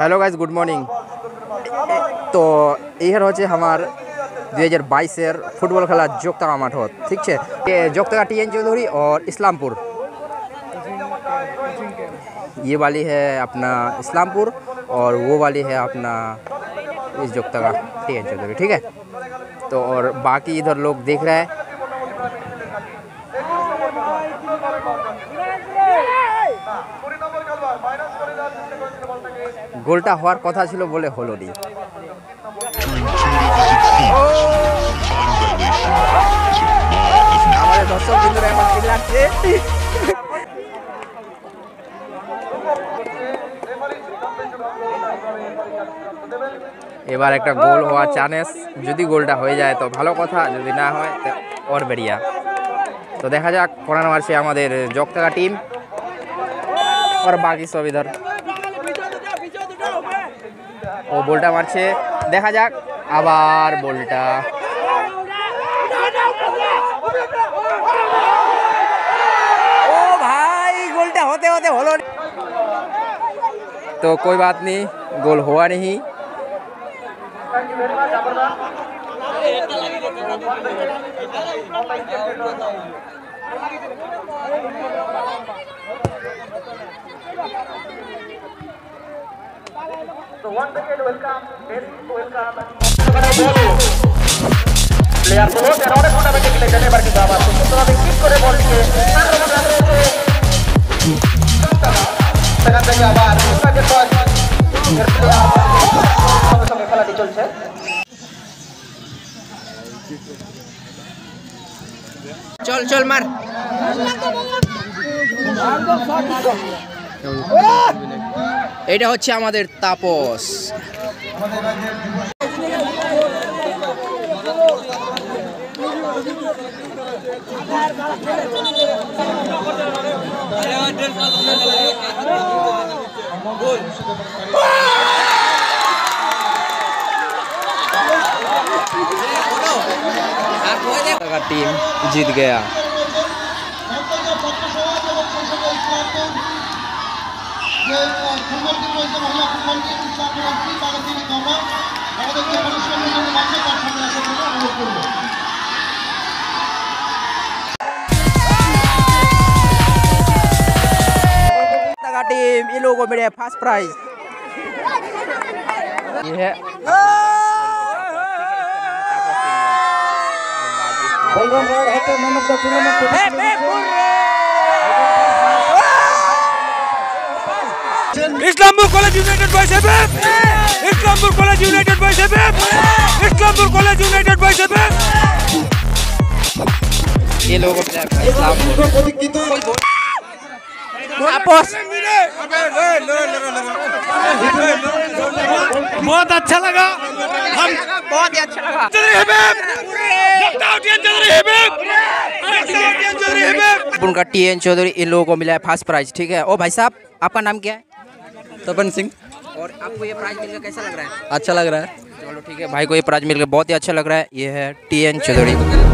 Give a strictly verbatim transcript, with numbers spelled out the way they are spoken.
Hello guys good morning. तो इहर होचे हमार दो हज़ार बाईस एर फुटबॉल खेला जोगतागा माठ हो, ठीक है। ये जोगतागा टी एन चौधरी और इस्लामपुर, ये वाली है अपना इस्लामपुर और वो वाली है अपना इस जोगतागा टी एन चौधरी, ठीक है। तो और बाकी इधर लोग देख रहे हैं, गोलटा हार कथा छिलो बोले होलो नी। हमारे दोस्तों बिंदु रहमान की लागते এবারে একটা গোল হওয়ার চান্স, যদি গোলটা হয়ে যায় তো ভালো কথা, যদি না হয় তো আর बढ़िया। तो देखा যাক পরের মাসে আমাদের জগতাগা टीम और बाकी सब इधर और बोल्टा मारछे, देखा जाक आबार बोल्टा ओ भाई गोलटा होते होते होलो। तो कोई बात नहीं, गोल हुआ नहीं। तो one wicket welcome best welcome player को तेरह रन बनाने के लिए जाने पर की बात है। तो थोड़ा विकेट करे बॉल के चार रन लग रहे थे, तगड़ा तगड़ा बार उसका के पास करते हैं। समय खेला चल छे चल चल मार এটা হচ্ছে আমাদের তাপস। टीम जीत गया। टीम इन लोगों को मिले फर्स्ट प्राइज। ये है Islampur college united boys F F, Islampur college united boys F F, Islampur college united boys F F. ये लोगों को इस्लामपुर कोई की तो वापस बहुत अच्छा लगा, हम बहुत ही अच्छा लगा। उनका टी एन चौधरी इन लोगों को मिला है फर्स्ट प्राइज, ठीक है। ओ भाई साहब आपका नाम क्या है? तपन सिंह। और आपको ये प्राइज मिलकर कैसा लग रहा है? अच्छा लग रहा है, चलो ठीक है। भाई को ये प्राइज मिलकर बहुत ही अच्छा लग रहा है। ये है टी एन चौधरी।